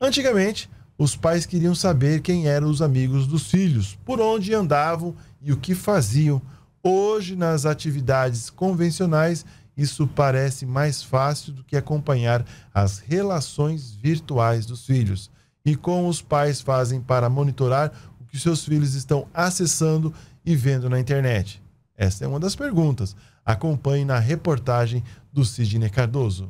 Antigamente, os pais queriam saber quem eram os amigos dos filhos, por onde andavam e o que faziam. Hoje, nas atividades convencionais, isso parece mais fácil do que acompanhar as relações virtuais dos filhos. E como os pais fazem para monitorar o que seus filhos estão acessando e vendo na internet? Essa é uma das perguntas. Acompanhe na reportagem do Sidney Cardoso.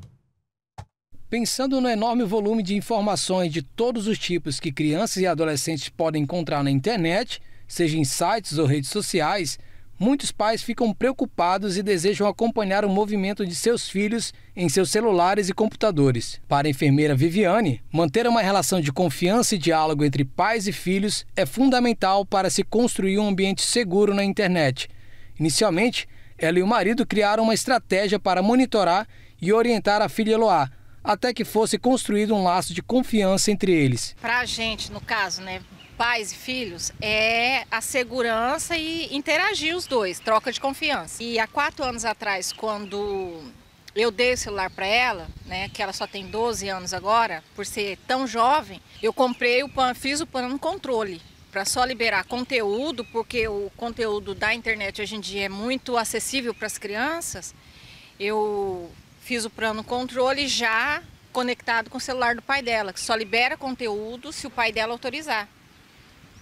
Pensando no enorme volume de informações de todos os tipos que crianças e adolescentes podem encontrar na internet, seja em sites ou redes sociais, muitos pais ficam preocupados e desejam acompanhar o movimento de seus filhos em seus celulares e computadores. Para a enfermeira Viviane, manter uma relação de confiança e diálogo entre pais e filhos é fundamental para se construir um ambiente seguro na internet. Inicialmente, ela e o marido criaram uma estratégia para monitorar e orientar a filha Eloá, até que fosse construído um laço de confiança entre eles. Para a gente, no caso, né, pais e filhos, é a segurança e interagir os dois, troca de confiança. E há 4 anos atrás, quando eu dei o celular para ela, né, que ela só tem 12 anos agora, por ser tão jovem, eu comprei o plano, fiz o plano controle, para só liberar conteúdo, porque o conteúdo da internet hoje em dia é muito acessível para as crianças. Eu fiz o plano controle já conectado com o celular do pai dela, que só libera conteúdo se o pai dela autorizar.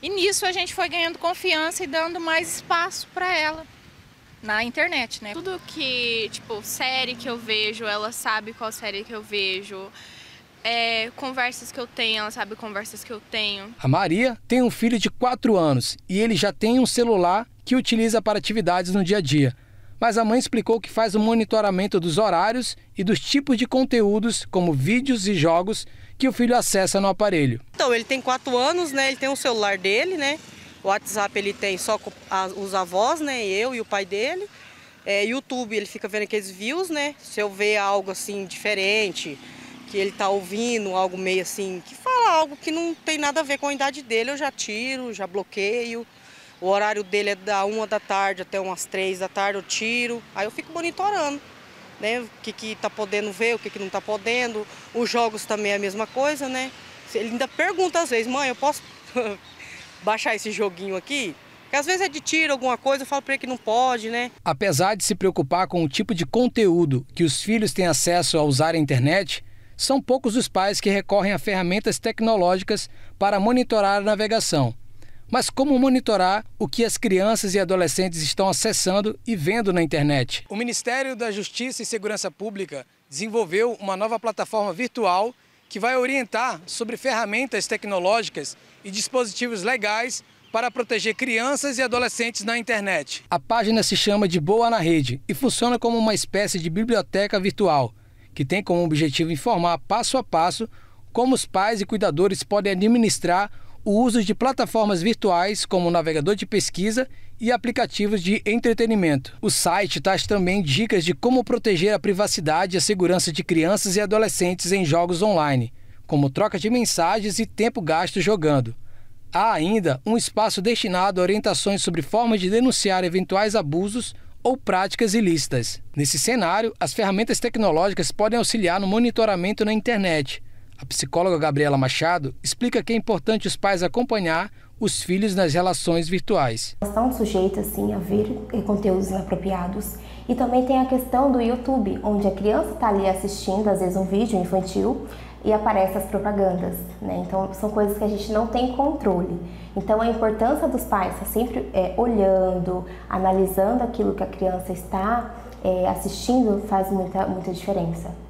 E nisso a gente foi ganhando confiança e dando mais espaço para ela na internet, né? Tudo que, tipo, série que eu vejo, ela sabe qual série que eu vejo. Conversas que eu tenho, ela sabe conversas que eu tenho. A Maria tem um filho de 4 anos e ele já tem um celular que utiliza para atividades no dia a dia. Mas a mãe explicou que faz o monitoramento dos horários e dos tipos de conteúdos, como vídeos e jogos, que o filho acessa no aparelho. Então, ele tem 4 anos, né? Ele tem o celular dele, né? O WhatsApp ele tem só com os avós, né? Eu e o pai dele. YouTube, ele fica vendo aqueles views, né? Se eu ver algo assim diferente, que ele tá ouvindo, algo meio assim, que fala algo que não tem nada a ver com a idade dele, eu já tiro, já bloqueio. O horário dele é da 1 da tarde até umas 3 da tarde, eu tiro. Aí eu fico monitorando, né? O que tá podendo ver, o que não tá podendo. Os jogos também é a mesma coisa, né? Ele ainda pergunta às vezes, mãe, eu posso baixar esse joguinho aqui? Porque às vezes é de tiro, alguma coisa, eu falo pra ele que não pode, né? Apesar de se preocupar com o tipo de conteúdo que os filhos têm acesso a usar a internet, são poucos os pais que recorrem a ferramentas tecnológicas para monitorar a navegação. Mas como monitorar o que as crianças e adolescentes estão acessando e vendo na internet? O Ministério da Justiça e Segurança Pública desenvolveu uma nova plataforma virtual que vai orientar sobre ferramentas tecnológicas e dispositivos legais para proteger crianças e adolescentes na internet. A página se chama De Boa na Rede e funciona como uma espécie de biblioteca virtual, que tem como objetivo informar passo a passo como os pais e cuidadores podem administrar o uso de plataformas virtuais como o navegador de pesquisa e aplicativos de entretenimento. O site traz também dicas de como proteger a privacidade e a segurança de crianças e adolescentes em jogos online, como troca de mensagens e tempo gasto jogando. Há ainda um espaço destinado a orientações sobre formas de denunciar eventuais abusos ou práticas ilícitas. Nesse cenário, as ferramentas tecnológicas podem auxiliar no monitoramento na internet. A psicóloga Gabriela Machado explica que é importante os pais acompanhar os filhos nas relações virtuais. São sujeitas, sim, a ver conteúdos inapropriados. E também tem a questão do YouTube, onde a criança está ali assistindo, às vezes, um vídeo infantil e aparecem as propagandas, né? Então, são coisas que a gente não tem controle. Então, a importância dos pais estar sempre olhando, analisando aquilo que a criança está assistindo faz muita diferença.